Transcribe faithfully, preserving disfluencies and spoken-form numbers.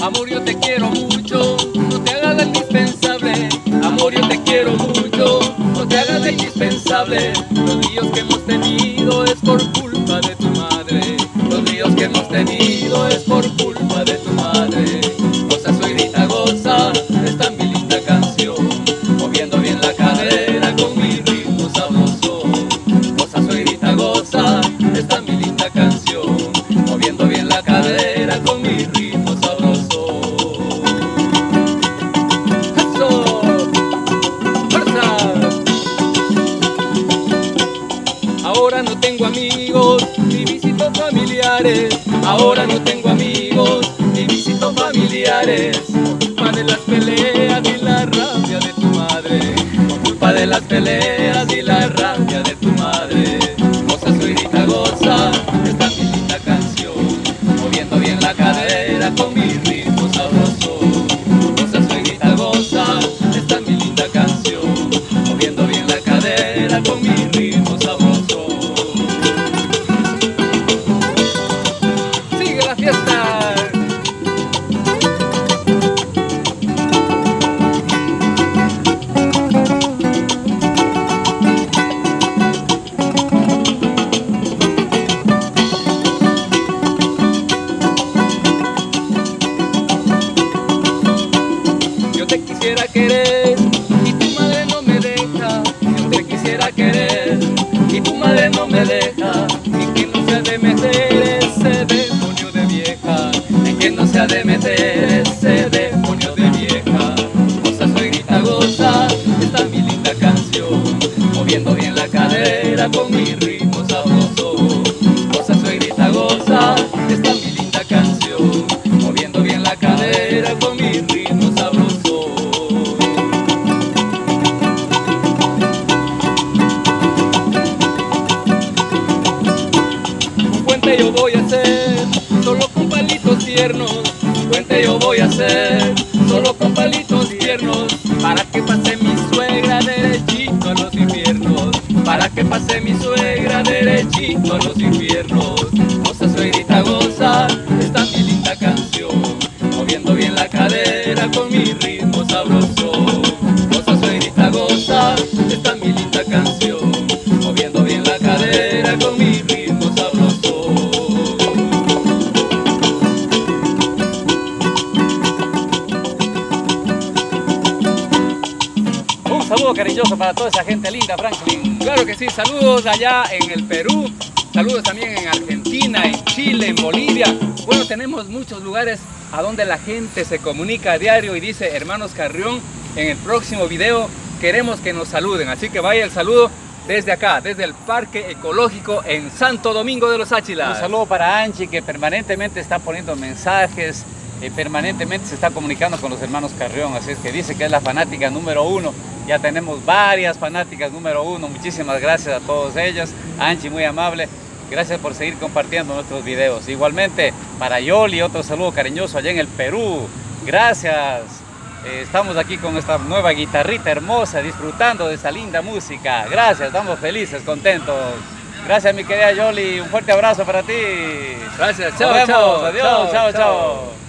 Amor, yo te quiero mucho, no te hagas la indispensable. Amor, yo te quiero mucho, no te hagas la indispensable. Los líos que hemos tenido es por culpa de tu madre. Los líos que hemos tenido es por culpa de tu madre. Goza, suegrita, goza, esta mi linda canción, moviendo bien la cadera con mi ritmo sabroso. Goza, suegrita, goza, esta mi linda canción, moviendo bien la cadera con mi ritmo sabroso. Ahora no tengo amigos, ni visito familiares. Ahora no tengo amigos, ni visito familiares. Por culpa de las peleas y la rabia de tu madre. Por culpa de las peleas y la rabia de tu madre. Goza, suegrita, goza, esta mi linda canción, moviendo bien la cadera con mi ritmo sabroso. Goza, suegrita, goza, esta mi linda canción, moviendo bien la cadera con mi ritmo sabroso. Yo te quisiera querer y tu madre no me deja. Yo te quisiera querer y tu madre no me deja. En quien no se ha de meter ese demonio de vieja. En quien no se ha de meter ese demonio de vieja. Goza, suegrita, goza, esta mi linda canción, moviendo bien la cadera con mi ritmo sabroso. Goza, suegrita, goza, esta mi linda canción, moviendo bien la cadera con mi ritmo sabroso. Yo voy a hacer solo con palitos tiernos, un puente yo voy a hacer solo con palitos tiernos, para que pase mi suegra derechito a los infiernos, para que pase mi suegra derechito a los infiernos. Goza, suegrita, goza, esta mi linda canción, moviendo bien la cadera con mi ritmo sabroso. Goza, suegrita, goza, esta mi linda canción, moviendo bien la cadera con mi ritmo. Saludos cariñosos para toda esa gente linda, Franklin. Claro que sí, saludos allá en el Perú, saludos también en Argentina, en Chile, en Bolivia. Bueno, tenemos muchos lugares a donde la gente se comunica a diario y dice: Hermanos Carrión, en el próximo video queremos que nos saluden. Así que vaya el saludo desde acá, desde el Parque Ecológico en Santo Domingo de Los Áchilas. Un saludo para Anchi, que permanentemente está poniendo mensajes, eh, permanentemente se está comunicando con los hermanos Carrión. Así es que dice que es la fanática número uno. Ya tenemos varias fanáticas número uno, muchísimas gracias a todos ellos. Angie, muy amable, gracias por seguir compartiendo nuestros videos. Igualmente para Yoli, otro saludo cariñoso allá en el Perú, gracias. Eh, estamos aquí con esta nueva guitarrita hermosa, disfrutando de esta linda música. Gracias, estamos felices, contentos. Gracias mi querida Yoli, un fuerte abrazo para ti. Gracias, chao, chao, adiós, chao, chao.